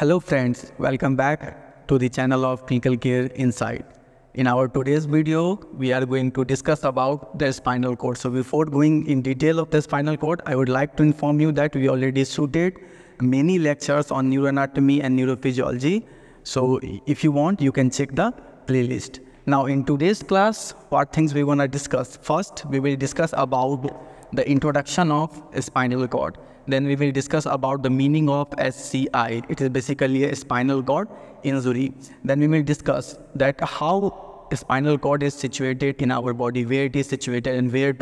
Hello friends, welcome back to the channel of Clinical Care Insights. In our today's video, we are going to discuss about the spinal cord. So before going in detail of the spinal cord, I would like to inform you that we already shooted many lectures on neuroanatomy and neurophysiology. So if you want, you can check the playlist. Now in today's class, what things we want to discuss? First, we will discuss about the introduction of spinal cord. Then we will discuss about the meaning of SCI. It is basically a spinal cord injury. Then we will discuss that how spinal cord is situated in our body, where it is situated and where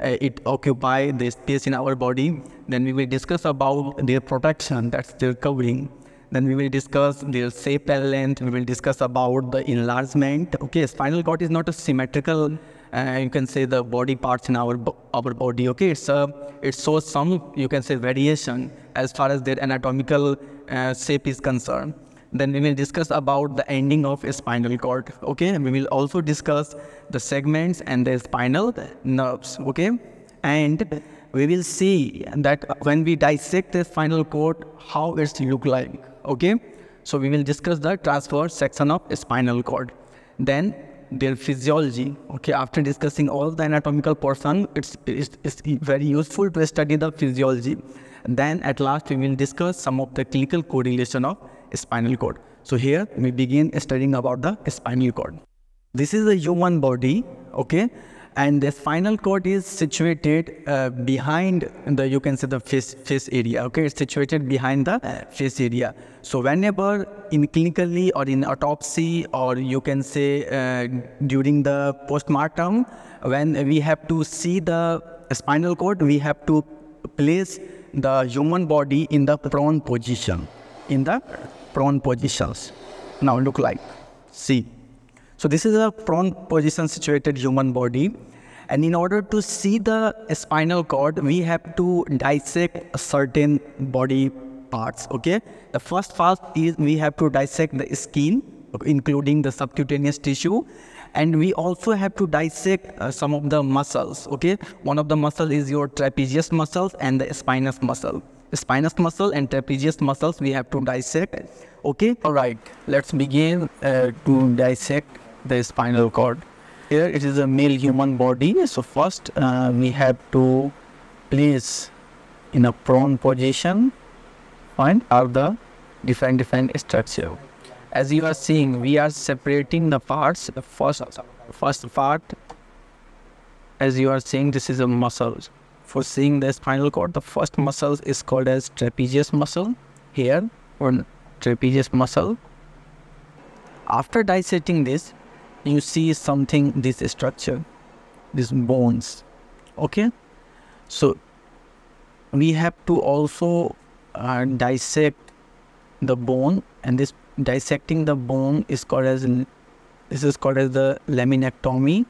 it occupies the space in our body. Then we will discuss about their protection, that's their covering. Then we will discuss their shape and length. We will discuss about the enlargement. Okay, spinal cord is not a symmetrical you can say the body parts in our body. Okay, it shows some, you can say, variation as far as their anatomical shape is concerned. Then we will discuss about the ending of a spinal cord. Okay, and we will also discuss the segments and the spinal nerves. Okay, and we will see that when we dissect the spinal cord, how it's look like. Okay, so we will discuss the transverse section of a spinal cord. Then their physiology. Okay, after discussing all the anatomical portion, it's very useful to study the physiology. And then at last, we will discuss some of the clinical correlation of spinal cord. So here we begin studying about the spinal cord. This is the human body. Okay, and the spinal cord is situated behind the, you can say, the face area. Okay, it's situated behind the face area. So whenever in clinically or in autopsy or you can say during the postmortem, when we have to see the spinal cord, we have to place the human body in the prone position, in the prone positions. Now look like, see. So this is a prone position situated human body, and in order to see the spinal cord, we have to dissect certain body parts. Okay, the first part is we have to dissect the skin, including the subcutaneous tissue, and we also have to dissect some of the muscles. Okay, one of the muscle is your trapezius muscles and the spinous muscle. Spinous muscle and trapezius muscles we have to dissect. Okay, all right, let's begin to dissect the spinal cord. Here it is a male human body. So first we have to place in a prone position. Find out the different structure. As you are seeing, we are separating the parts. The first part, as you are seeing, this is a muscle. For seeing the spinal cord, the first muscle is called as trapezius muscle. Here, or trapezius muscle. After dissecting this, you see something, this structure, these bones. Okay, so we have to also dissect the bone, and this dissecting the bone is called as, this is called as the laminectomy.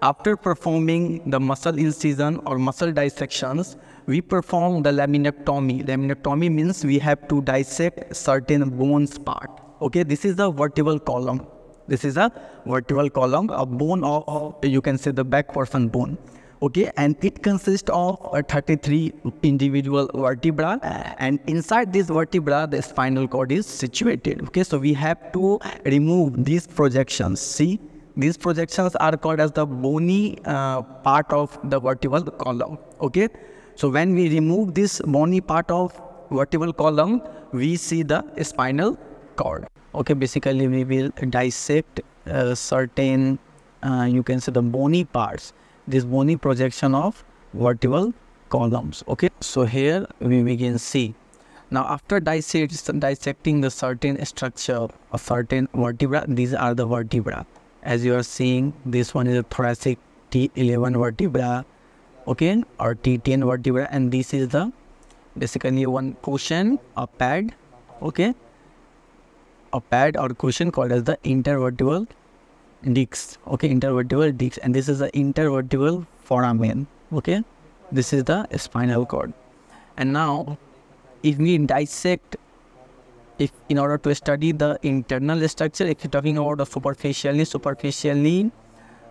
After performing the muscle incision or muscle dissections, we perform the laminectomy. Laminectomy means we have to dissect certain bones part. Okay, this is the vertebral column. This is a vertebral column, a bone of, you can say, the back portion bone. Okay, and it consists of 33 individual vertebra, and inside this vertebra, the spinal cord is situated. Okay, so we have to remove these projections. See? These projections are called as the bony part of the vertebral column. Okay, so when we remove this bony part of vertebral column, we see the spinal cord. Okay, basically we will dissect certain, you can say, the bony parts, this bony projection of vertebral columns. Okay, so here we can see. Now after dissecting the certain structure of certain vertebra, these are the vertebra. As you are seeing, this one is a thoracic T11 vertebra, okay, or T10 vertebra, and this is the basically one cushion, a pad, okay, a pad or cushion called as the intervertebral discs, okay, intervertebral discs, and this is the intervertebral foramen, okay, this is the spinal cord. And now, if we dissect, if in order to study the internal structure, if you're talking about the superficially,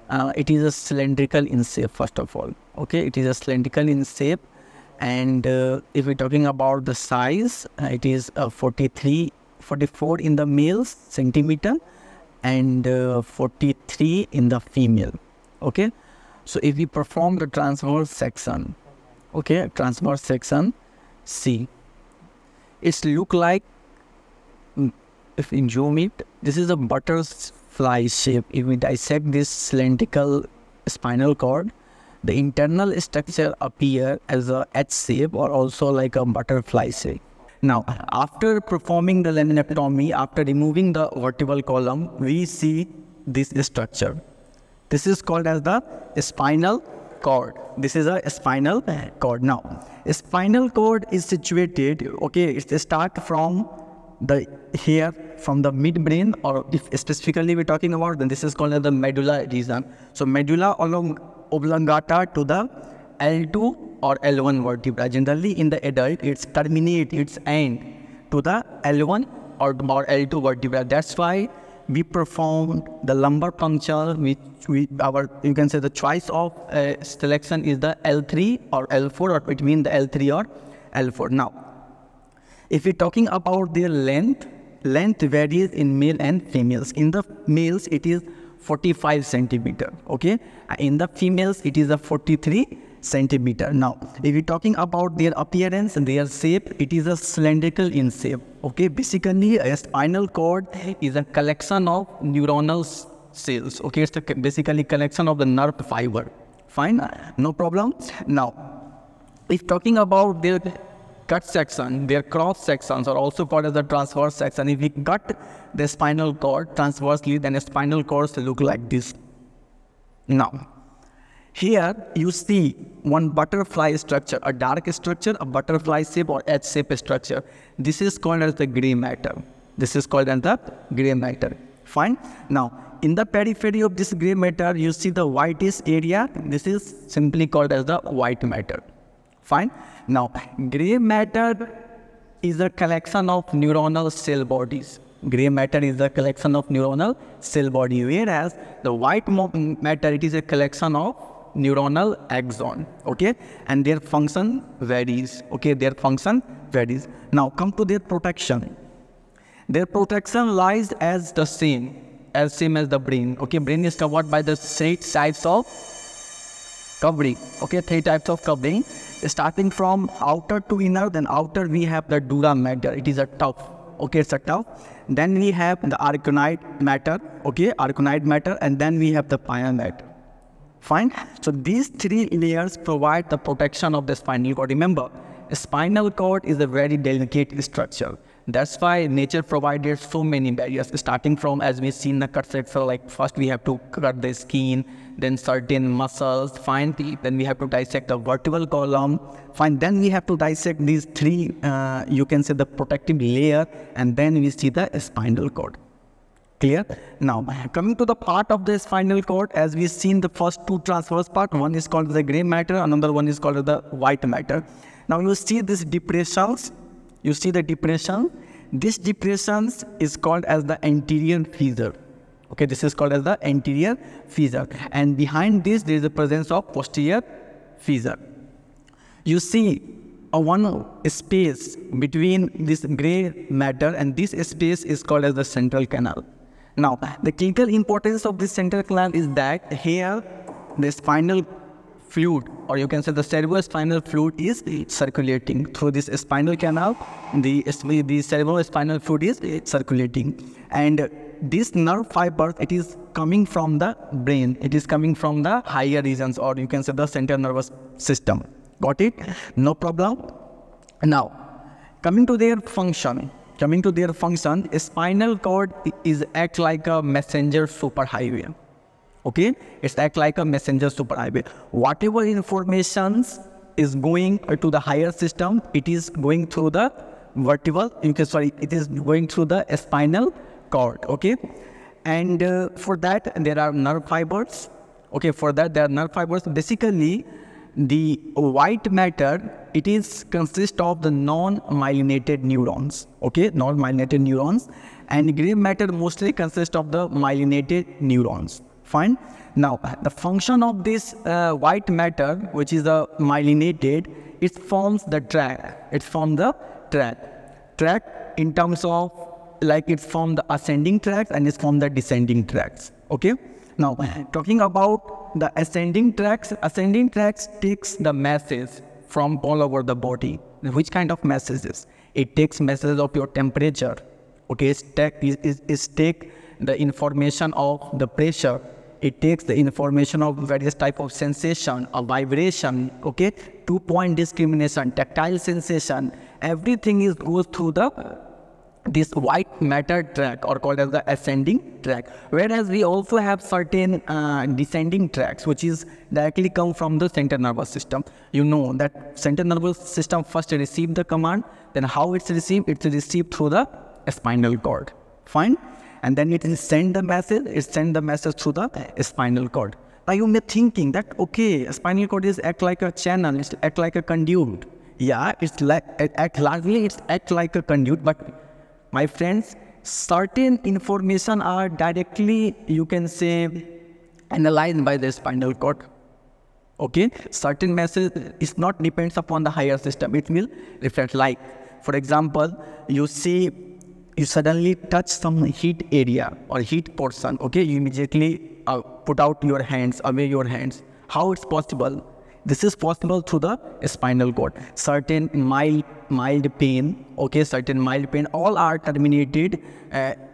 it is a cylindrical in shape, first of all. Okay, it is a cylindrical in shape, And if we're talking about the size, it is 44 in the males centimeter and 43 in the female. Okay, so if we perform the transverse section, okay, transverse section C, it's look like, if you zoom it, this is a butterfly shape. If we dissect this cylindrical spinal cord, the internal structure appear as a H shape or also like a butterfly shape. Now, after performing the laminectomy, after removing the vertebral column, we see this structure. This is called as the spinal cord. This is a spinal cord. Now, spinal cord is situated, okay, it starts from the here from the midbrain, or if specifically we're talking about, then this is called as the medulla region. So medulla oblongata to the L2 or L1 vertebra. Generally in the adult, it's terminate, it's end to the L1 or L2 vertebra. That's why we performed the lumbar puncture, which you can say the choice of selection is the L3 or L4, or between the L3 or L4. Now, if we're talking about their length varies in male and females. In the males, it is 45 centimeter, okay? In the females, it is a 43 centimeter. Now, if we're talking about their appearance and their shape, it is a cylindrical in shape, okay? Basically, a spinal cord is a collection of neuronal cells, okay? It's basically collection of the nerve fiber. Fine, no problem. Now, if talking about their cut section, their cross sections are also called as the transverse section. If we cut the spinal cord transversely, then the spinal cords look like this. Now, here you see one butterfly structure, a dark structure, a butterfly shape or H-shaped structure. This is called as the gray matter. This is called as the gray matter. Fine. Now, in the periphery of this gray matter, you see the whitish area. This is simply called as the white matter. Fine. Now, gray matter is a collection of neuronal cell bodies. Gray matter is a collection of neuronal cell body, whereas the white matter, it is a collection of neuronal axon. Okay, and their function varies. Okay, their function varies. Now, come to their protection. Their protection lies as the same as the brain. Okay, brain is covered by the 3 types of covering. Okay, 3 types of covering. Starting from outer to inner, then outer we have the dura mater, it is a tough, okay, it's a tough. Then we have the arachnoid mater, okay, arachnoid mater, and then we have the pia mater. Fine, so these 3 layers provide the protection of the spinal cord. Remember, a spinal cord is a very delicate structure. That's why nature provided so many barriers, starting from, as we've seen, the cut section, like first we have to cut the skin, then certain muscles, fine, then we have to dissect the vertebral column, fine, then we have to dissect these 3, you can say the protective layer, and then we see the spinal cord. Clear? Now, coming to the part of the spinal cord, as we've seen the first 2 transverse part, one is called the gray matter, another one is called the white matter. Now, you see these depressions. You see the depression. This depression is called as the anterior fissure. Okay, this is called as the anterior fissure. And behind this, there is the presence of posterior fissure. You see a one space between this gray matter, and this space is called as the central canal. Now, the clinical importance of this central canal is that here the spinal fluid, or you can say the cerebrospinal fluid, is circulating through this spinal canal. The cerebrospinal fluid is circulating, and this nerve fiber, it is coming from the brain, it is coming from the higher regions, or you can say the central nervous system. Got it? No problem. Now, coming to their function, a spinal cord is act like a messenger superhighway. Okay, it's act like a messenger superhighway. Whatever information is going to the higher system, it is going through the it is going through the spinal cord. Okay, and for that there are nerve fibers. Okay, for that there are nerve fibers. Basically, the white matter, it is consist of the non-myelinated neurons. Okay, non-myelinated neurons, and gray matter mostly consist of the myelinated neurons. Fine. Now, the function of this white matter, which is the myelinated, it forms the track. It forms the track. Track in terms of like it forms the ascending tracks and it forms the descending tracks. Okay. Now talking about the ascending tracts takes the masses from all over the body. Which kind of masses is? It takes masses of your temperature. Okay, it takes the information of the pressure. It takes the information of various type of sensation, a vibration, okay, two-point discrimination, tactile sensation. Everything is goes through the this white matter track, or called as the ascending track. Whereas we also have certain descending tracks, which is directly come from the central nervous system. You know that central nervous system first receives the command, then how it's received? It's received through the spinal cord. Fine. And then it sends the message. It sends the message through the spinal cord. Now you may thinking that, okay, spinal cord is act like a channel, it's act like a conduit. Yeah, it's like it act largely it's act like a conduit, but my friends, certain information are directly, you can say, analyzed by the spinal cord. Okay, certain message is not depends upon the higher system. It will reflect. Like, for example, you see, you suddenly touch some heat area or heat portion. Okay, you immediately put out your hands, away your hands. How it's possible? This is possible through the spinal cord. Certain mild pain, okay, certain mild pain, all are terminated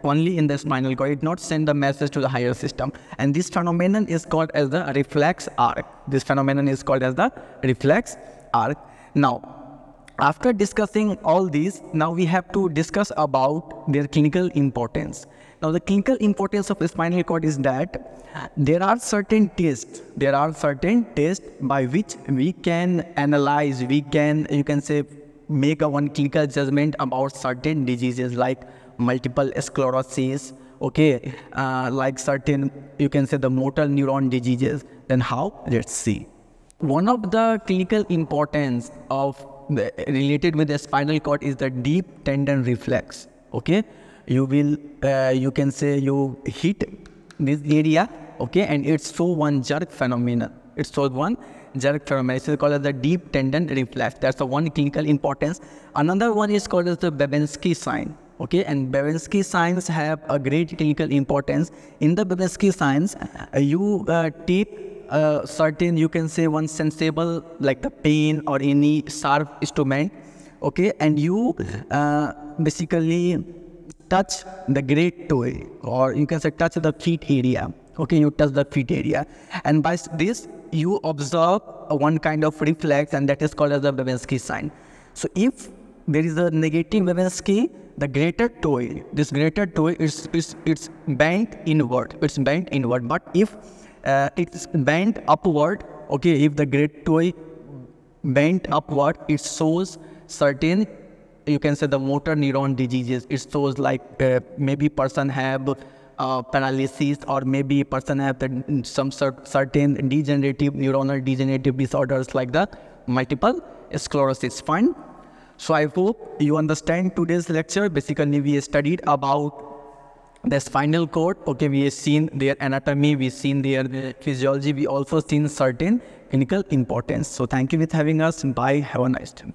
only in the spinal cord. It not send the message to the higher system. And this phenomenon is called as the reflex arc. This phenomenon is called as the reflex arc. Now, after discussing all these, now we have to discuss about their clinical importance. Now the clinical importance of the spinal cord is that there are certain tests by which we can analyze, we can, you can say, make a one clinical judgment about certain diseases like multiple sclerosis, okay, like certain, you can say, the motor neuron diseases. Then how? Let's see. One of the clinical importance of the, related with the spinal cord is the deep tendon reflex. Okay. You will, you can say, you hit this area, okay, and it's so one jerk phenomenon. It's so one jerk phenomenon. It's called as the deep tendon reflex. That's the one clinical importance. Another one is called as the Babinski sign, okay, and Babinski signs have a great clinical importance. In the Babinski signs, you take certain, you can say, one sensible, like the pain or any sharp instrument, okay, and you basically touch the great toe, or you can say touch the feet area, okay, you touch the feet area, and by this you observe one kind of reflex, and that is called as the Babinski sign. So if there is a negative Babinski, the greater toe, this greater toe is bent inward, it's bent inward, but if it's bent upward, okay, if the great toe bent upward, it shows certain, you can say, the motor neuron diseases. It shows like maybe person have paralysis, or maybe person have the, some certain degenerative, neuronal degenerative disorders like the multiple sclerosis. Fine. So I hope you understand today's lecture. Basically, we studied about the spinal cord. Okay, we have seen their anatomy, we have seen their physiology, we also seen certain clinical importance. So thank you for having us. Bye. Have a nice day.